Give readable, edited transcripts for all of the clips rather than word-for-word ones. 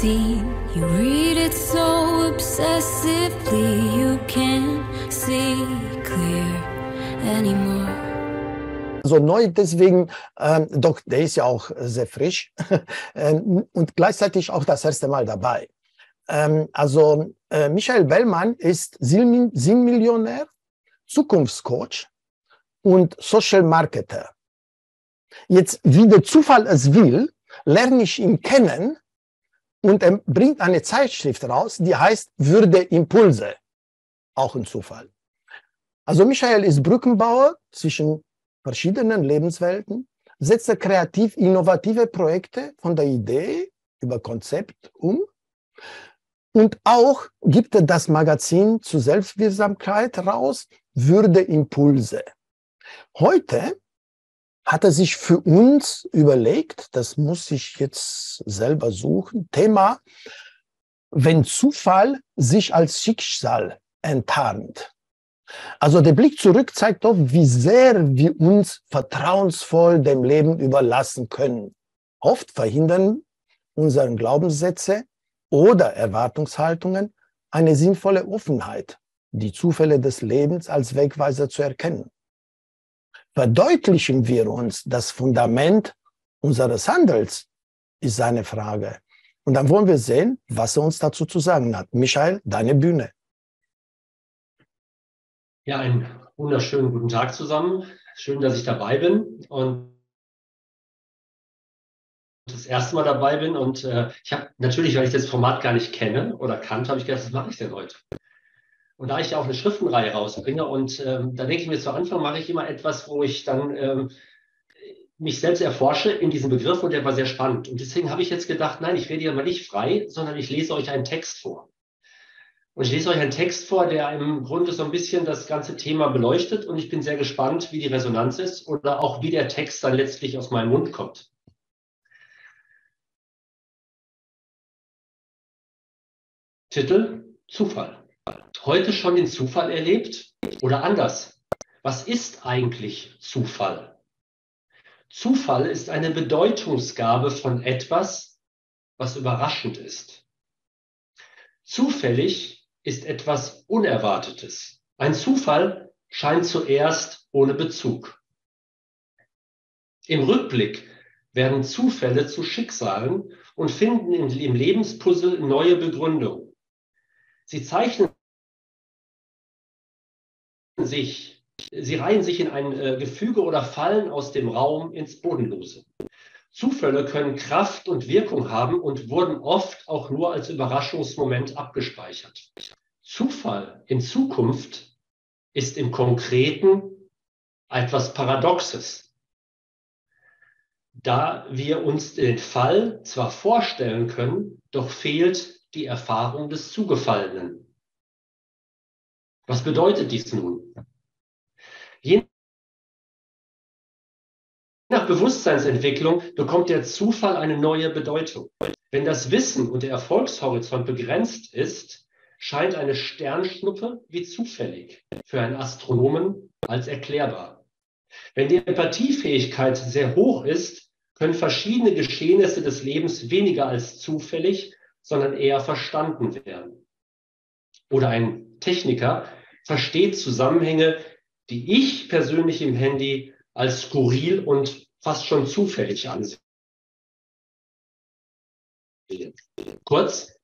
scene. You read it so obsessively, you can't see clear anymore. So neu, deswegen, doch, der ist ja auch sehr frisch und gleichzeitig auch das erste Mal dabei. Michael Bellmann ist SINNMillionär, Zukunftscoach und Social Marketer. Jetzt, wie der Zufall es will, lerne ich ihn kennen und er bringt eine Zeitschrift raus, die heißt Würde Impulse. Auch ein Zufall. Also Michael ist Brückenbauer zwischen verschiedenen Lebenswelten, setzt kreativ innovative Projekte von der Idee über Konzept um und auch gibt er das Magazin zur Selbstwirksamkeit raus, Würde Impulse. Heute hat er sich für uns überlegt, das muss ich jetzt selber suchen, Thema, wenn Zufall sich als Schicksal enttarnt. Also der Blick zurück zeigt doch, wie sehr wir uns vertrauensvoll dem Leben überlassen können. Oft verhindern unsere Glaubenssätze oder Erwartungshaltungen eine sinnvolle Offenheit, die Zufälle des Lebens als Wegweiser zu erkennen. Verdeutlichen wir uns, das Fundament unseres Handelns ist seine Frage. Und dann wollen wir sehen, was er uns dazu zu sagen hat. Michael, deine Bühne. Ja, einen wunderschönen guten Tag zusammen. Schön, dass ich dabei bin und das erste Mal dabei bin. Und ich habe natürlich, weil ich das Format gar nicht kenne oder kannte, habe ich gedacht, was mache ich denn heute? Und da ich ja auch eine Schriftenreihe rausbringe und da denke ich mir, zu Anfang mache ich immer etwas, wo ich dann mich selbst erforsche in diesem Begriff und der war sehr spannend. Und deswegen habe ich jetzt gedacht, nein, ich rede ja mal nicht frei, sondern ich lese euch einen Text vor. Und ich lese euch einen Text vor, der im Grunde so ein bisschen das ganze Thema beleuchtet und ich bin sehr gespannt, wie die Resonanz ist oder auch wie der Text dann letztlich aus meinem Mund kommt. Titel: Zufall. Heute schon den Zufall erlebt? Oder anders, was ist eigentlich Zufall? Zufall ist eine Bedeutungsgabe von etwas, was überraschend ist. Zufällig ist etwas Unerwartetes. Ein Zufall scheint zuerst ohne Bezug. Im Rückblick werden Zufälle zu Schicksalen und finden im Lebenspuzzle neue Begründung. Sie zeichnen sich, sie reihen sich in ein Gefüge oder fallen aus dem Raum ins Bodenlose. Zufälle können Kraft und Wirkung haben und wurden oft auch nur als Überraschungsmoment abgespeichert. Zufall in Zukunft ist im Konkreten etwas Paradoxes, da wir uns den Fall zwar vorstellen können, doch fehlt die Erfahrung des Zugefallenen. Was bedeutet dies nun? Je nach Bewusstseinsentwicklung bekommt der Zufall eine neue Bedeutung. Wenn das Wissen und der Erfolgshorizont begrenzt ist, scheint eine Sternschnuppe wie zufällig für einen Astronomen als erklärbar. Wenn die Empathiefähigkeit sehr hoch ist, können verschiedene Geschehnisse des Lebens weniger als zufällig, sondern eher verstanden werden. Oder ein Techniker versteht Zusammenhänge, die ich persönlich im Handy als skurril und fast schon zufällig ansehe. Kurz,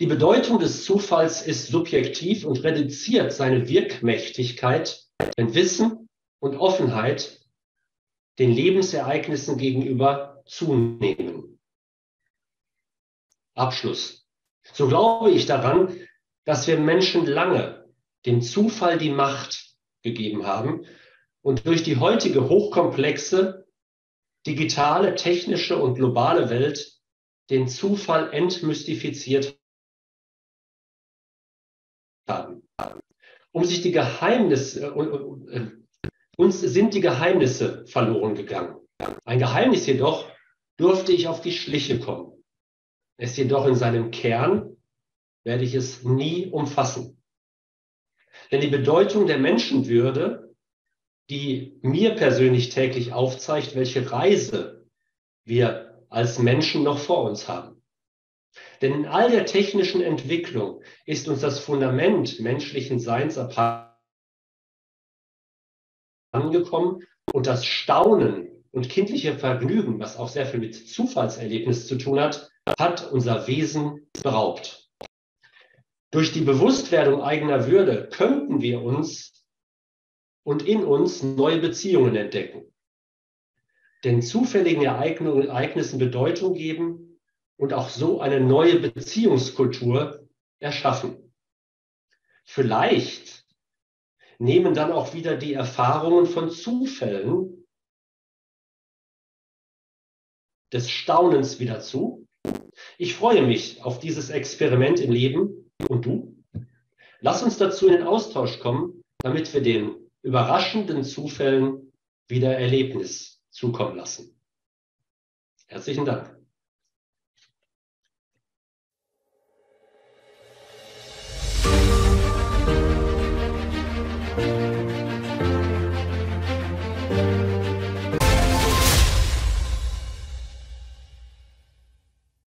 die Bedeutung des Zufalls ist subjektiv und reduziert seine Wirkmächtigkeit, wenn Wissen und Offenheit den Lebensereignissen gegenüber zunehmen. Abschluss. So glaube ich daran, dass wir Menschen lange dem Zufall die Macht gegeben haben und durch die heutige hochkomplexe, digitale, technische und globale Welt den Zufall entmystifiziert haben. Uns sind die Geheimnisse verloren gegangen. Ein Geheimnis jedoch durfte ich auf die Schliche kommen. Es jedoch in seinem Kern werde ich es nie umfassen. Denn die Bedeutung der Menschenwürde, die mir persönlich täglich aufzeigt, welche Reise wir als Menschen noch vor uns haben. Denn in all der technischen Entwicklung ist uns das Fundament menschlichen Seins abhandengekommen und das Staunen und kindliche Vergnügen, was auch sehr viel mit Zufallserlebnis zu tun hat, hat unser Wesen beraubt. Durch die Bewusstwerdung eigener Würde könnten wir uns und in uns neue Beziehungen entdecken, den zufälligen Ereignissen Bedeutung geben und auch so eine neue Beziehungskultur erschaffen. Vielleicht nehmen dann auch wieder die Erfahrungen von Zufällen des Staunens wieder zu. Ich freue mich auf dieses Experiment im Leben. Und du? Lass uns dazu in den Austausch kommen, damit wir den überraschenden Zufällen wieder Erlebnis zukommen lassen. Herzlichen Dank.